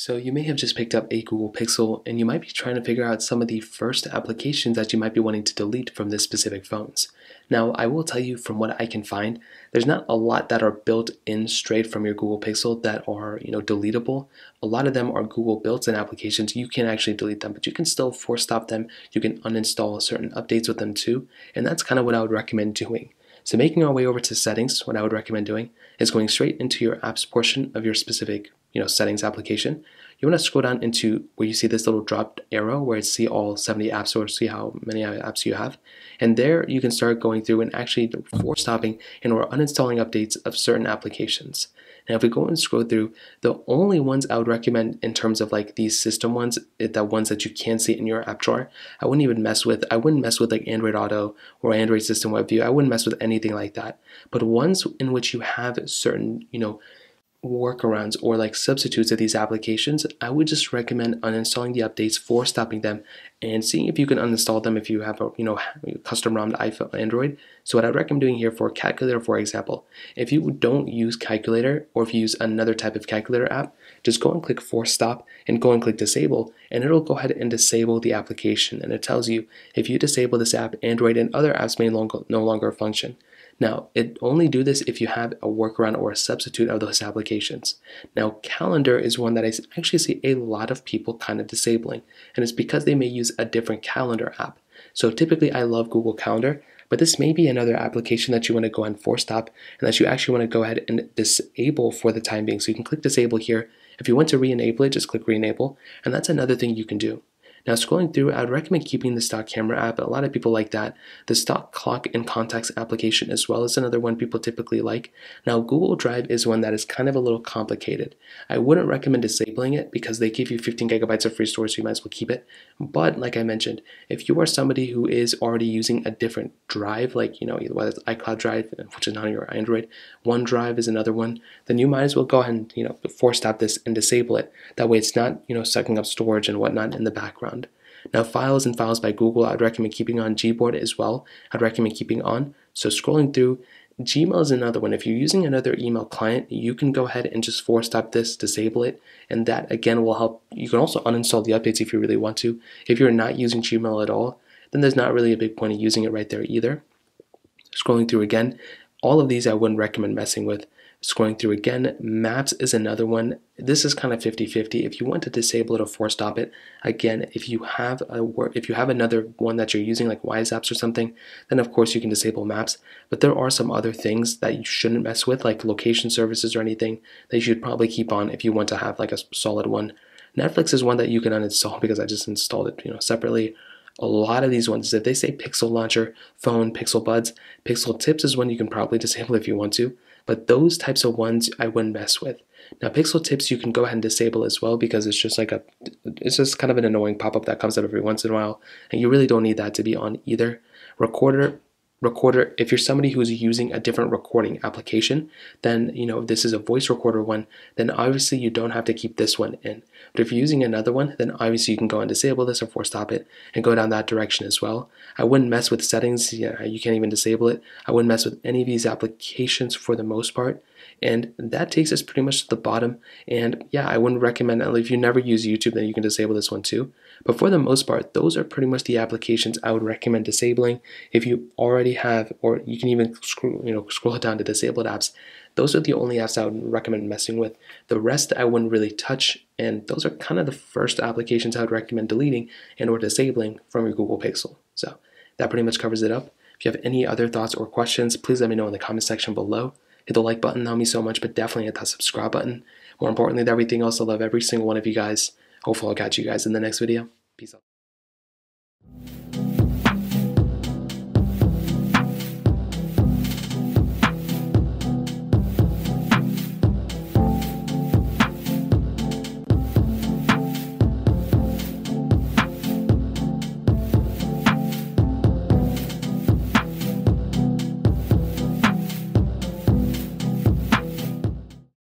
So you may have just picked up a Google Pixel, and you might be trying to figure out some of the first applications that you might be wanting to delete from this specific phones. Now, I will tell you from what I can find, there's not a lot that are built in straight from your Google Pixel that are, deletable. A lot of them are Google built-in applications. You can actually delete them, but you can still force stop them. You can uninstall certain updates with them too, and that's kind of what I would recommend doing. So making our way over to settings, what I would recommend doing is going straight into your apps portion of your specific settings application. You want to scroll down into where you see this little dropped arrow where it's see all 70 apps or see how many apps you have. And there you can start going through and actually force stopping and or uninstalling updates of certain applications. Now if we go and scroll through, the only ones I would recommend in terms of like these system ones, the ones that you can see in your app drawer, I wouldn't mess with like Android Auto or Android System WebView. I wouldn't mess with anything like that. But ones in which you have certain, workarounds or like substitutes of these applications, I would just recommend uninstalling the updates, force stopping them, and seeing if you can uninstall them if you have a custom ROM to iPhone, Android. So what I'd recommend doing here for calculator, for example, if you don't use calculator or if you use another type of calculator app, just go and click force stop and go and click disable, and it'll go ahead and disable the application. And it tells you if you disable this app, Android and other apps may no longer function. Now, it only do this if you have a workaround or a substitute of those applications. Now, calendar is one that I actually see a lot of people kind of disabling, and it's because they may use a different calendar app. So typically, I love Google Calendar, but this may be another application that you want to go and force stop, and that you actually want to go ahead and disable for the time being. So you can click disable here. If you want to re-enable it, just click re-enable, and that's another thing you can do. Now scrolling through, I would recommend keeping the stock camera app. A lot of people like that. The stock clock and contacts application as well is another one people typically like. Now Google Drive is one that is kind of a little complicated. I wouldn't recommend disabling it because they give you 15 gigabytes of free storage, so you might as well keep it. But like I mentioned, if you are somebody who is already using a different drive, like whether it's iCloud Drive, which is not your Android, OneDrive is another one, then you might as well go ahead and force stop this and disable it. That way it's not sucking up storage and whatnot in the background. Now files and files by Google, I'd recommend keeping on. Gboard as well, I'd recommend keeping on. So scrolling through, Gmail is another one. If you're using another email client, you can go ahead and just force stop this, disable it, and that again will help. You can also uninstall the updates if you really want to. If you're not using Gmail at all, then there's not really a big point in using it right there either. Scrolling through again, all of these I wouldn't recommend messing with. Scrolling through again, Maps is another one. This is kind of 50-50. If you want to disable it or force stop it, again, if you have another one that you're using like Wyze apps or something, then of course you can disable Maps. But there are some other things that you shouldn't mess with, like location services or anything that you should probably keep on if you want to have like a solid one. Netflix is one that you can uninstall because I just installed it, separately. A lot of these ones, if they say Pixel Launcher, Phone, Pixel Buds, Pixel Tips is one you can probably disable if you want to. But those types of ones I wouldn't mess with. Now Pixel Tips you can go ahead and disable as well because it's just kind of an annoying pop-up that comes up every once in a while, and you really don't need that to be on either. Recorder, if you're somebody who's using a different recording application, then this is a voice recorder one, then obviously you don't have to keep this one in. But if you're using another one, then obviously you can go and disable this or force stop it and go down that direction as well. I wouldn't mess with settings. Yeah, you can't even disable it. I wouldn't mess with any of these applications for the most part. And that takes us pretty much to the bottom. And yeah, I wouldn't recommend, if you never use YouTube, then you can disable this one too. But for the most part, those are pretty much the applications I would recommend disabling. If you already have, or you can even scroll it down to disabled apps, those are the only apps I would recommend messing with. The rest I wouldn't really touch, and those are kind of the first applications I would recommend deleting and or disabling from your Google Pixel. So that pretty much covers it up. If you have any other thoughts or questions, please let me know in the comment section below. Hit the like button, help me so much, but definitely hit that subscribe button. More importantly than everything else, I love every single one of you guys. Hopefully I'll catch you guys in the next video. Peace out.